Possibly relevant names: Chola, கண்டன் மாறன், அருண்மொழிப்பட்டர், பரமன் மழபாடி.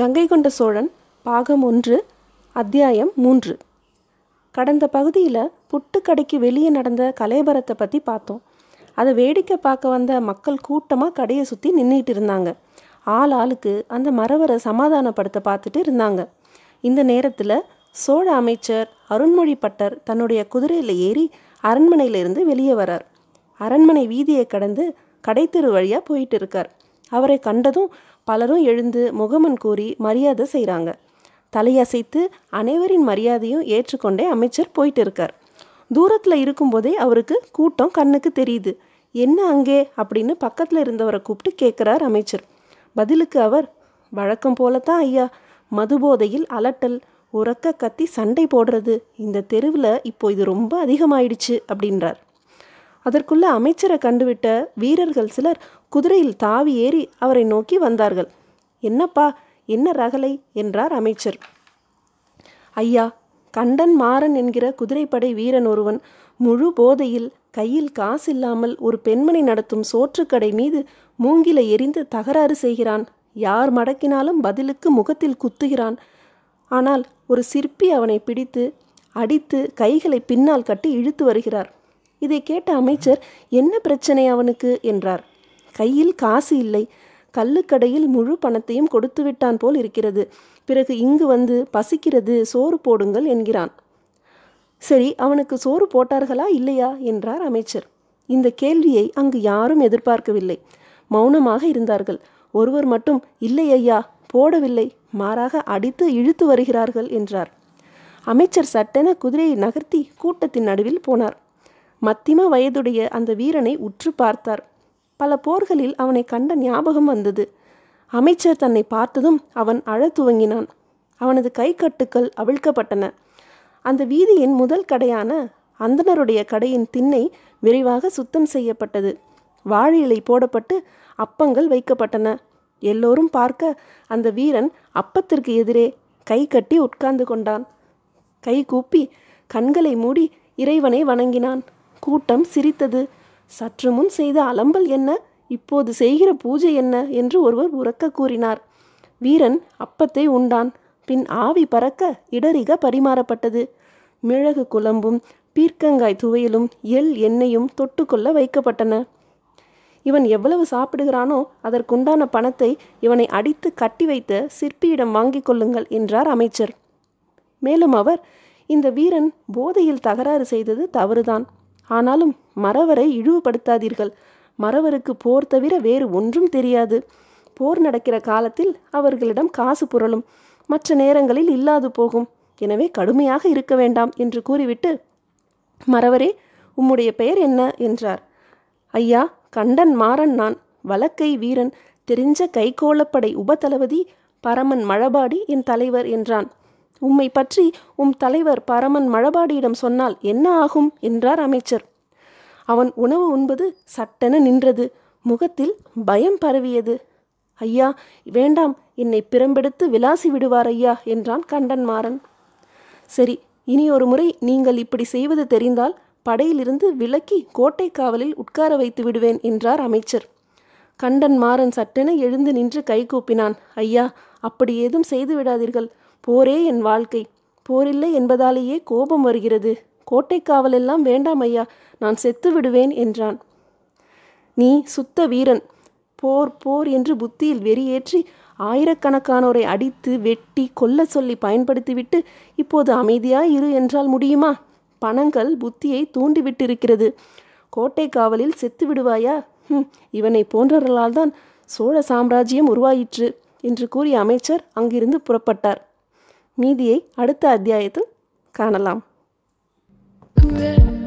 கங்கை கொண்ட சோழன் பாகம் 1 அத்தியாயம் 3. கடந்த பகுதியில் புட்டுக்கடைக்கு வெளியே நடந்த கலைபரத்தை பற்றி பார்த்தோம். அதை வேடிக்கை பார்க்க வந்த மக்கள் கூட்டமாக கடையை சுற்றி நின்றுட்டு இருந்தாங்க. ஆள் ஆளுக்கு அந்த மரவரை சமாதானப்படுத்த பார்த்துட்டு இருந்தாங்க. இந்த நேரத்தில் சோழ அமைச்சர் அருண்மொழிப்பட்டர் தன்னுடைய குதிரையில் ஏறி அரண்மனையிலிருந்து வெளியே வரார். அரண்மனை வீதியை கடந்து கடைத்தெரு வழியாக போயிட்டு இருக்கார். அவரை கண்டதும் பலரும் எழுந்து முகமன் கூறி மரியாதை செய்கிறாங்க. தலையசைத்து அனைவரின் மரியாதையும் ஏற்றுக்கொண்டே அமைச்சர் போயிட்டு இருக்கார். தூரத்தில் இருக்கும்போதே அவருக்கு கூட்டம் கண்ணுக்கு தெரியுது. என்ன அங்கே அப்படின்னு பக்கத்தில் இருந்தவரை கூப்பிட்டு கேட்குறார் அமைச்சர். பதிலுக்கு அவர், வழக்கம் போலத்தான் ஐயா, மதுபோதையில் அலட்டல், உறக்க கத்தி சண்டை போடுறது இந்த தெருவில் இப்போ இது ரொம்ப அதிகமாயிடுச்சு அப்படின்றார். அதற்குள்ளே அமைச்சரை கண்டுவிட்ட வீரர்கள் சிலர் குதிரையில் தாவி ஏறி அவரை நோக்கி வந்தார்கள். என்னப்பா, என்ன ரகலை என்றார் அமைச்சர். ஐயா, கண்டன் மாறன் என்கிற குதிரைப்படை வீரன் ஒருவன் முழு போதையில் கையில் காசு இல்லாமல் ஒரு பெண்மணி நடத்தும் சோற்றுக்கடை மீது மூங்கில எரிந்து தகராறு செய்கிறான். யார் மடக்கினாலும் பதிலுக்கு முகத்தில் குத்துகிறான். ஆனால் ஒரு சிற்பி அவனை பிடித்து அடித்து கைகளை பின்னால் கட்டி இழுத்து வருகிறார். இதை கேட்ட அமைச்சர், என்ன பிரச்சனை அவனுக்கு என்றார். கையில் காசு இல்லை, கல்லுக்கடையில் முழு பணத்தையும் கொடுத்து விட்டான் போல் இருக்கிறது. பிறகு இங்கு வந்து பசிக்கிறது, சோறு போடுங்கள் என்கிறான். சரி, அவனுக்கு சோறு போட்டார்களா இல்லையா என்றார் அமைச்சர். இந்த கேள்வியை அங்கு யாரும் எதிர்பார்க்கவில்லை. மௌனமாக இருந்தார்கள். ஒருவர் மட்டும், இல்லை ஐயா போடவில்லை, மாறாக அடித்து இழுத்து வருகிறார்கள் என்றார். அமைச்சர் சட்டென குதிரையை நகர்த்தி கூட்டத்தின் நடுவில் போனார். மத்திம வயதுடைய அந்த வீரனை உற்று பார்த்தார். பல போர்களில் அவனை கண்ட ஞாபகம் வந்தது. அமைச்சர் தன்னை பார்த்ததும் அவன் அழத் துவங்கினான். அவனது கை கட்டுக்கள் அவிழ்க்கப்பட்டன. அந்த வீதியின் முதல் கடையான அந்தனருடைய கடையின் திண்ணை விரைவாக சுத்தம் செய்யப்பட்டது. வாழை இலை போடப்பட்டு அப்பங்கள் வைக்கப்பட்டன. எல்லோரும் பார்க்க அந்த வீரன் அப்பத்திற்கு எதிரே கை கட்டி உட்கார்ந்து கொண்டான். கை கூப்பி கண்களை மூடி இறைவனை வணங்கினான். கூட்டம் சிரித்தது. சற்று முன் செய்த அலம்பல் என்ன, இப்போது செய்கிற பூஜை என்ன என்று ஒருவர் உரக்க கூறினார். வீரன் அப்பத்தை உண்டான். பின் ஆவி பறக்க இடறிக பரிமாறப்பட்டது. மிளகு குழம்பும் பீர்க்கங்காய் துவையலும் எள் எண்ணெயும் தொட்டுக்கொள்ள வைக்கப்பட்டன. இவன் எவ்வளவு சாப்பிடுகிறானோ அதற்குண்டான பணத்தை இவனை அடித்து கட்டி வைத்த சிற்பியிடம் வாங்கி கொள்ளுங்கள் என்றார் அமைச்சர். மேலும் அவர், இந்த வீரன் போதையில் தகராறு செய்தது தவறுதான், ஆனாலும் மறவரை இழிவுபடுத்தாதீர்கள். மறவருக்கு போர் தவிர வேறு ஒன்றும் தெரியாது. போர் நடக்கிற காலத்தில் அவர்களிடம் காசு புரளும், மற்ற நேரங்களில் இல்லாது போகும். எனவே கடுமையாக இருக்க வேண்டாம் என்று கூறிவிட்டு, மறவரே உம்முடைய பெயர் என்ன என்றார். ஐயா, கண்டன் மாறன் நான், வலக்கை வீரன், தெரிஞ்ச கைகோளப்படை உபதளபதி பரமன் மழபாடி என் தலைவர் என்றான். உம்மை பற்றி உம் தலைவர் பரமன் மழபாடியிடம் சொன்னால் என்ன ஆகும் என்றார் அமைச்சர். அவன் உணவு உண்பது சட்டென நின்றது. முகத்தில் பயம் பரவியது. ஐயா வேண்டாம், என்னை பிறம்பெடுத்து விலாசி விடுவார் ஐயா என்றான் கண்டன்மாறன். சரி, இனி ஒரு முறை நீங்கள் இப்படி செய்வது தெரிந்தால் படையிலிருந்து விலக்கி கோட்டை காவலில் உட்கார வைத்து விடுவேன் என்றார் அமைச்சர். கண்டன்மாறன் சட்டென எழுந்து நின்று கை கூப்பினான். ஐயா, அப்படி ஏதும் செய்து விடாதீர்கள். போரே என் வாழ்க்கை, போரில்லை என்பதாலேயே கோபம் வருகிறது. கோட்டை காவலெல்லாம் வேண்டாம் ஐயா, நான் செத்து விடுவேன் என்றான். நீ சுத்த வீரன், போர் போர் என்று புத்தியில் வெறியேற்றி ஆயிரக்கணக்கானோரை அடித்து வெட்டி கொல்ல சொல்லி பயன்படுத்திவிட்டு இப்போது அமைதியாய் இரு என்றால் முடியுமா? பணங்கள் புத்தியை தூண்டிவிட்டிருக்கிறது. கோட்டை காவலில் செத்து விடுவாயா? இவனை போன்றவர்களால் தான் சோழ சாம்ராஜ்யம் உருவாயிற்று என்று கூறிய அமைச்சர் அங்கிருந்து புறப்பட்டார். மீதியை அடுத்த அத்தியாயத்தில் காணலாம்.